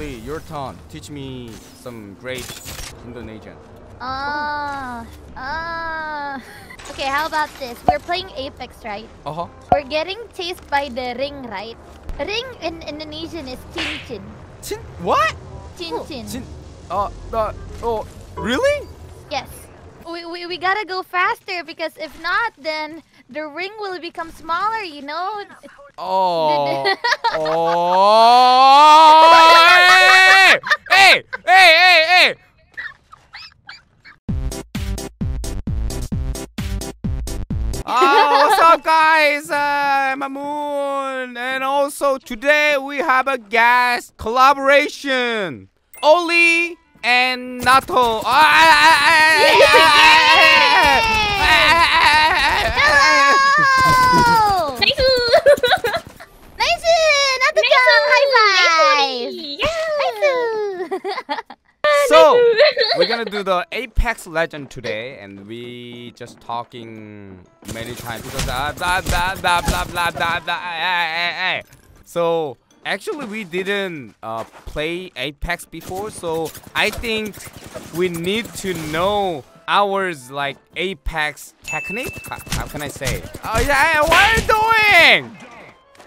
Ollie, your turn. Teach me some great Indonesian. Okay, how about this? We're playing Apex, right? Uh-huh. We're getting chased by the ring, right? Ring in Indonesian is cincin. What? Cincin. Oh, really? Yes. We gotta go faster because if not, then the ring will become smaller, you know? Oh. Oh. Hey! What's up, guys? I'm Amoon, and also today we have a guest collaboration, Ollie and Nato. Hello! Nice, Nato-chan, high five! Yeah! Nice. So we're gonna do the Apex Legend today, and we just talking many times because So actually we didn't play Apex before, so I think we need to know ours like Apex technique. How can I say? Oh yeah, what are you doing?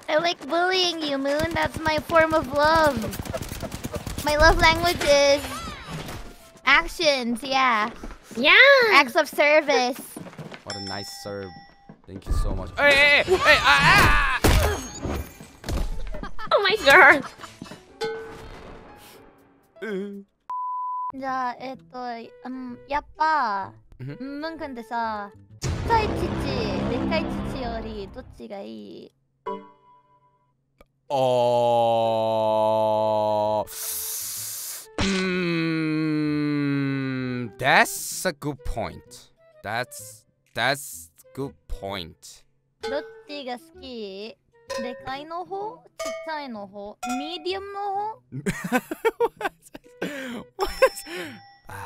I like bullying you, Moon. That's my form of love. My love language is actions, yeah. Yeah. Acts of service. What a nice serve. Thank you so much. Hey, Oh my god. Yappa. Moon 근데 사. 큰 치치, 내칼 치치 요리 도치가 이. That's a good point. That's good point. Lottie ga suki? Dekai no ho? Chichai no ho? Medium no ho?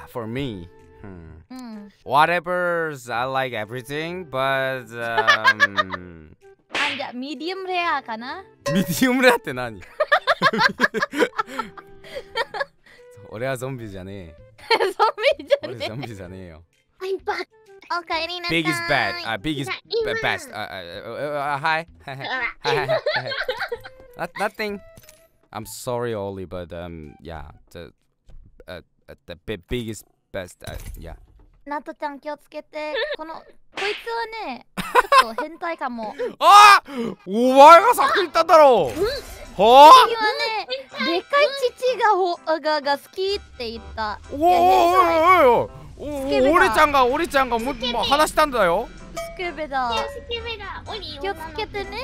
For me, whatever's, I like everything, but anja medium rare kana? Medium rare tte nani? 오레야 좀비잖아. 좀비잖아요. I'm back. Okay, Nina. Big is bad. Big is best. Hi. Nothing. I'm sorry, Ollie, but yeah, the big is best. Yeah. Nato-chan, 気をつけて。こいつはね、ちょっと変態かも。あ、お前が先に言っただろう。 はあ、今ね、でかい父がが好きって言った。おい、俺ちゃんがも話したんだよ。スケベだ。気をつけてね。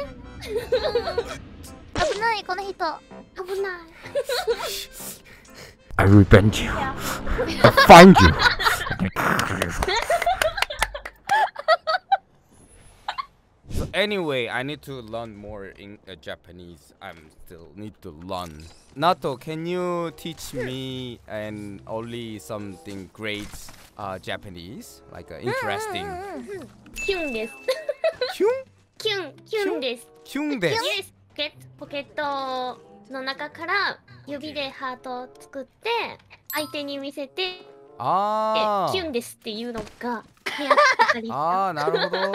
危ない、この人。危ない。I revenge you. I find you. Anyway, I need to learn more in Japanese. I still need to learn. Nato, can you teach me and Ollie something great Japanese? Like interesting. Kyun desu. Kyun? Kyun desu. Kyun desu. Yes. Pocket no naka kara yobi de heart o tsukutte aite ni misete. Ah. Kyun desu tte iu no ga. Ah, なるほど。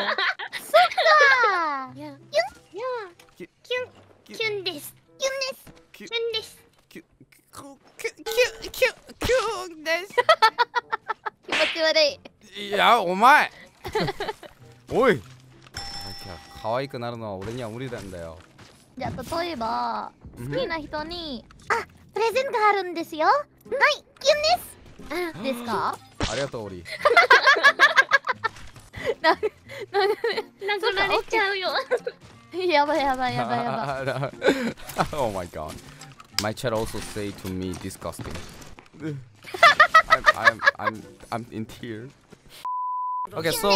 Oh my god. My chat also say to me disgusting. I'm in tears. Okay, so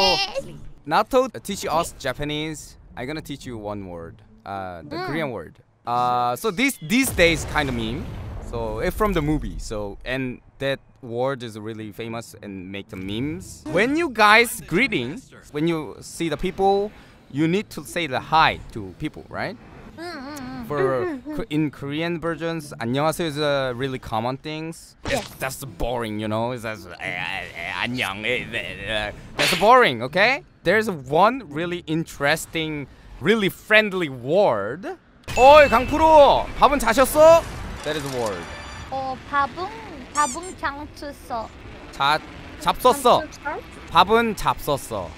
Nato teach us Japanese. I'm gonna teach you one word. The Korean word. So these days kind of meme. So it's from the movie. So and that word is really famous and make the memes. When you guys greeting, when you see the people, you need to say the hi to people, right? for in Korean versions, 안녕하세요 is a really common things. Yes. That's boring, you know. That's 안녕. That's boring, okay? There's one really interesting, really friendly word. 어이 강프로, 밥은 자셨어? That is a word. 밥은 장쳤어. 잡섰어. 밥은 잡섰어.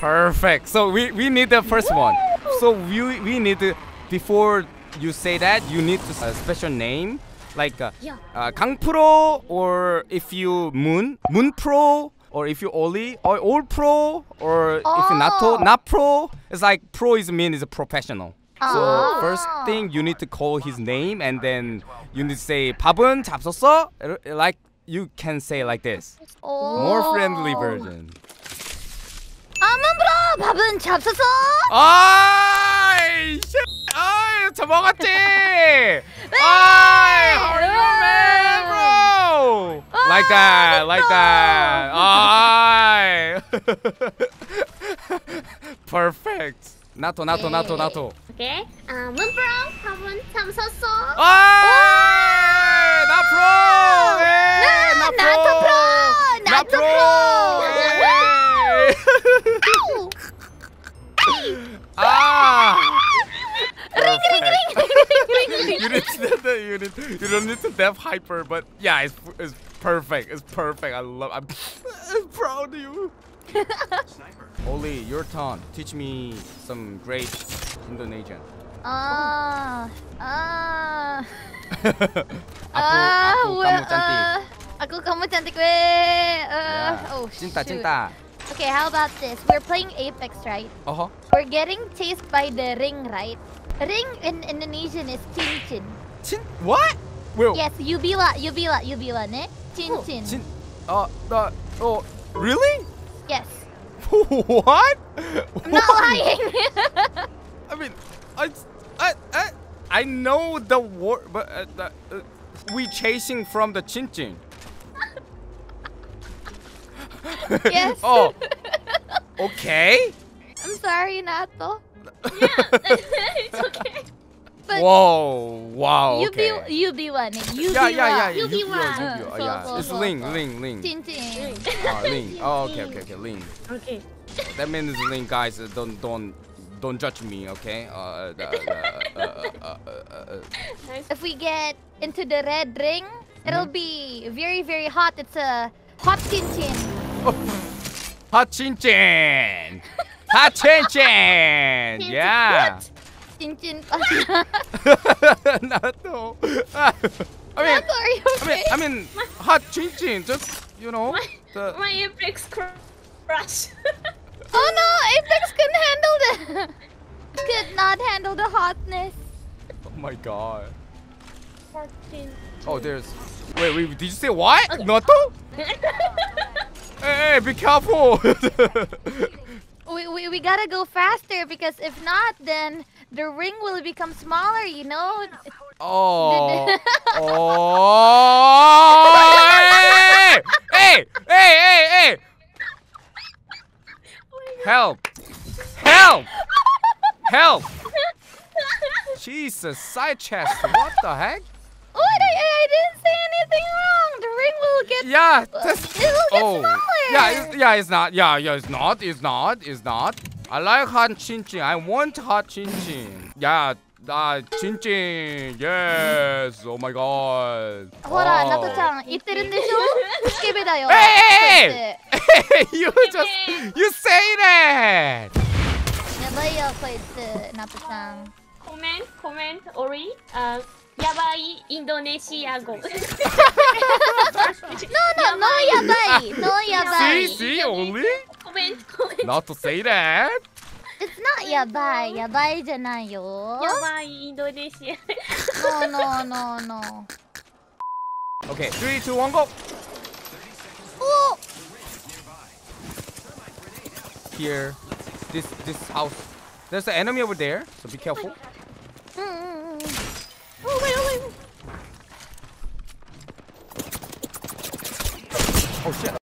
Perfect. So we need the first one. So we need to, before you say that, you need to a special name like 강프로, or if you 문프로, or if you Ollie, or all pro, or if you Nato, not pro. It's like pro is mean is a professional. So first thing you need to call his name, and then you need to say 밥은 잡섰어, like. You can say like this. Oh. More friendly version. Amoon bro, 밥은 잡섰어? 아이, shit. 아이, 저 먹었지. 아이, how are you, man, bro? Oh, like that, oh, like that. 아이. Perfect. 나토. Okay. Amoon bro, 밥은 잡섰어? 아이, 나 프로. Nato Pro! Ah! Ring. You don't need to def hyper, but yeah, it's perfect. It's perfect. I'm proud of you. Ollie, your turn. Teach me some great Indonesian. Aku kamu cantik. Aku kamu cantik we. Oh, cinta. Okay, how about this? We're playing Apex, right? Uh-huh. We're getting chased by the ring, right? Ring in Indonesian is cincin. What? Well, yes, yubila ne? Cincin. Really? Yes. What? I'm not lying. I mean, I know the word, but we chasing from the cincin. Yes. Oh. Okay. I'm sorry, Nato. Yeah, it's okay. But whoa! Wow. Okay. You be one. Yeah. You be one. Yeah. It's Ling. Cincin. Ling. Oh, okay. Ling. Okay. That means Ling, guys. Don't judge me, okay? If we get into the red ring, it'll be very, very hot. It's a hot cincin. Hot cincin. Hot cincin. Yeah. What? Cincin. Nato. I mean, hot cincin. Just you know. My Apex crush. Oh no, Apex couldn't handle the could not handle the hotness. Oh my god. Oh, there's. Wait. Did you say what? Okay. Nato? Hey, be careful. we gotta go faster, because if not, then the ring will become smaller. You know. Oh. Oh. Hey. Help! Jesus, side chest, what the heck? What? I didn't say anything wrong. The ring will get. Yeah, it will get smaller. Yeah, it's not. I like hot cincin. I want hot cincin. Yeah, cincin. Yes. Oh my god. Hora, Nato-chan, ittereun desho? Skip da yo. Hey! You say that! Comment, Ori. Yabai Indonesia go. No yabai. See, Ori? Comment. Not to say that. It's not yabai. Yabai janai yo. Yabai Indonesia. No. Okay, 3, 2, 1, go. Oh. Here, this house. There's an enemy over there, so be careful. Oh shit!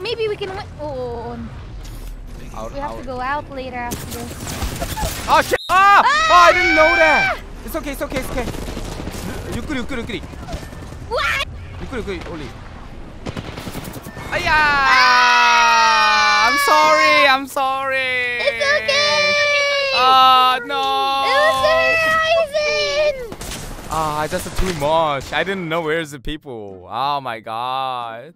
Maybe we can win. Oh. We have to go out later after this. Oh shit! Ah! Oh, I didn't know that! It's okay, it's okay, it's okay. Yukkuri. What? Yukkuri, Ollie. I'm sorry. It's okay. Oh no. It was the horizon. Ah, that's too much. I didn't know where's the people. Oh my god.